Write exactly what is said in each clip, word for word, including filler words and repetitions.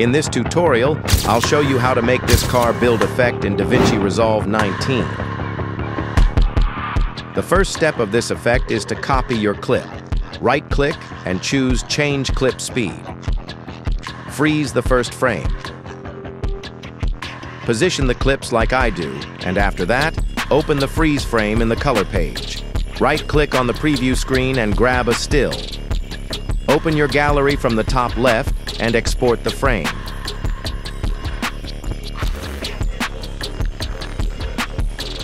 In this tutorial, I'll show you how to make this car build effect in DaVinci Resolve nineteen. The first step of this effect is to copy your clip. Right-click and choose Change Clip Speed. Freeze the first frame. Position the clips like I do, and after that, open the freeze frame in the color page. Right-click on the preview screen and grab a still. Open your gallery from the top left and export the frame.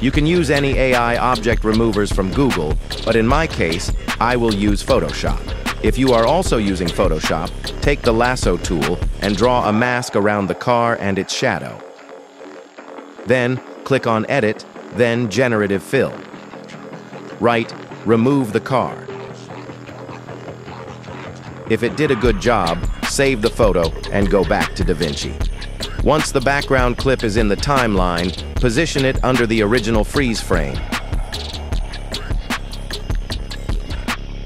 You can use any A I object removers from Google, but in my case, I will use Photoshop. If you are also using Photoshop, take the lasso tool and draw a mask around the car and its shadow. Then, click on Edit, then Generative Fill. Right, remove the car. If it did a good job, save the photo and go back to DaVinci. Once the background clip is in the timeline, position it under the original freeze frame.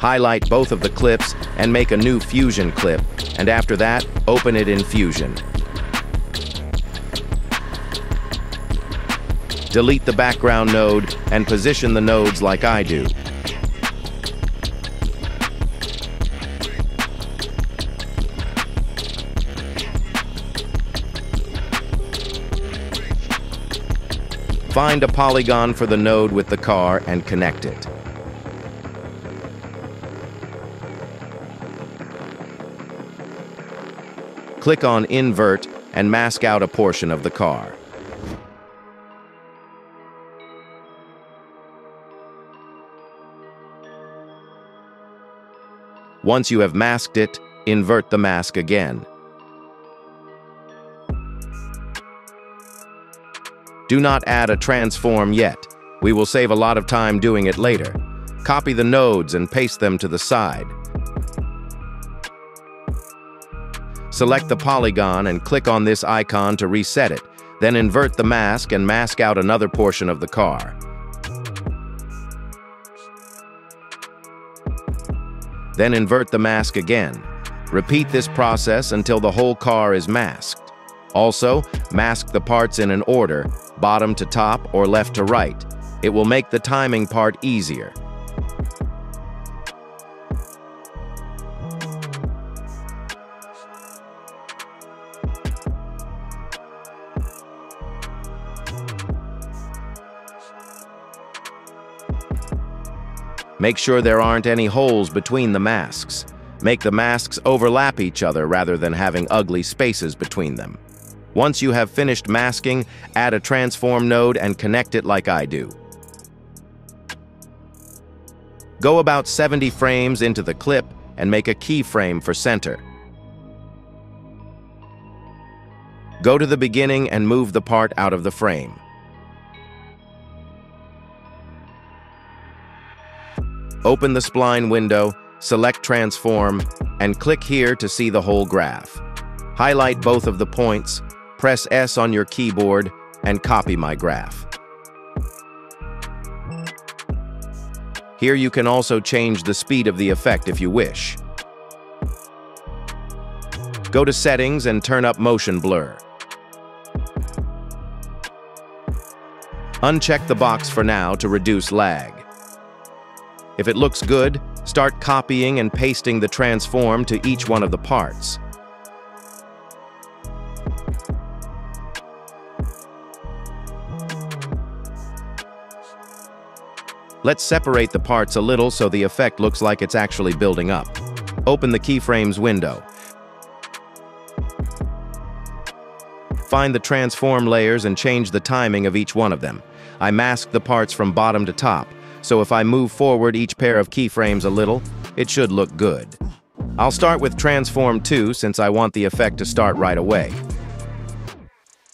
Highlight both of the clips and make a new Fusion clip, and after that, open it in Fusion. Delete the background node and position the nodes like I do. Find a polygon for the node with the car and connect it. Click on Invert and mask out a portion of the car. Once you have masked it, invert the mask again. Do not add a transform yet. We will save a lot of time doing it later. Copy the nodes and paste them to the side. Select the polygon and click on this icon to reset it, then invert the mask and mask out another portion of the car. Then invert the mask again. Repeat this process until the whole car is masked. Also, mask the parts in an order, bottom to top or left to right. It will make the timing part easier. Make sure there aren't any holes between the masks. Make the masks overlap each other rather than having ugly spaces between them. Once you have finished masking, add a transform node and connect it like I do. Go about seventy frames into the clip and make a keyframe for center. Go to the beginning and move the part out of the frame. Open the spline window, select Transform, and click here to see the whole graph. Highlight both of the points, press S on your keyboard, and copy my graph. Here you can also change the speed of the effect if you wish. Go to Settings and turn up Motion Blur. Uncheck the box for now to reduce lag. If it looks good, start copying and pasting the transform to each one of the parts. Let's separate the parts a little so the effect looks like it's actually building up. Open the keyframes window. Find the transform layers and change the timing of each one of them. I masked the parts from bottom to top. So if I move forward each pair of keyframes a little, it should look good. I'll start with Transform two since I want the effect to start right away.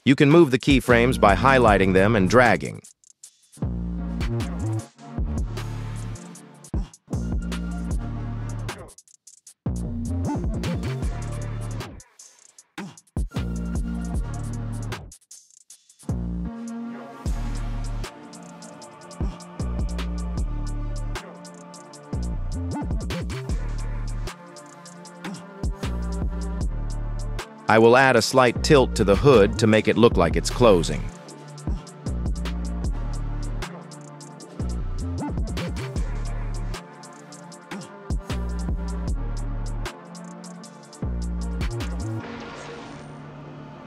You can move the keyframes by highlighting them and dragging. I will add a slight tilt to the hood to make it look like it's closing.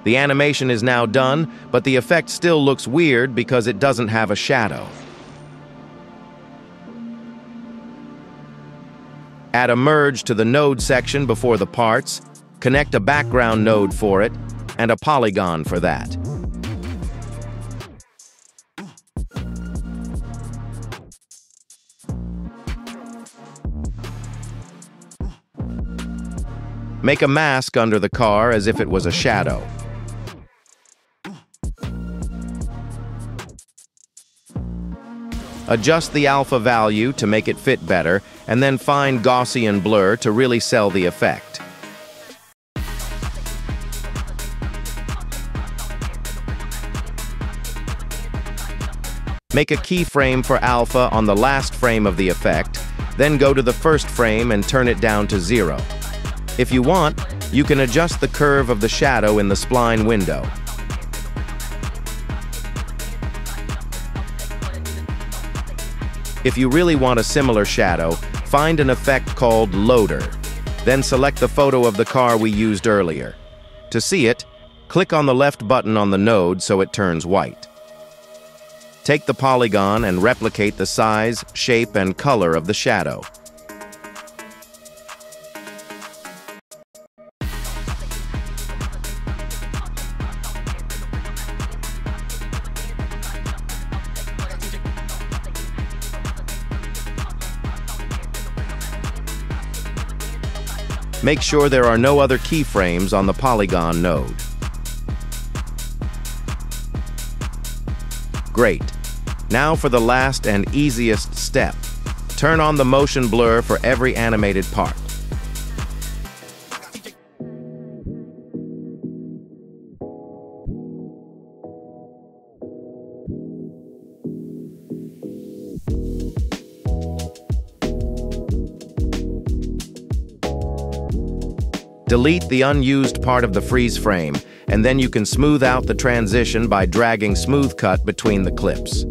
The animation is now done, but the effect still looks weird because it doesn't have a shadow. Add a merge to the node section before the parts, connect a background node for it, and a polygon for that. Make a mask under the car as if it was a shadow. Adjust the alpha value to make it fit better, and then find Gaussian blur to really sell the effect. Make a keyframe for alpha on the last frame of the effect, then go to the first frame and turn it down to zero. If you want, you can adjust the curve of the shadow in the spline window. If you really want a similar shadow, find an effect called Loader. Then select the photo of the car we used earlier. To see it, click on the left button on the node so it turns white. Take the polygon and replicate the size, shape, and color of the shadow. Make sure there are no other keyframes on the polygon node. Great. Now for the last and easiest step. Turn on the motion blur for every animated part. Delete the unused part of the freeze frame, and then you can smooth out the transition by dragging Smooth Cut between the clips.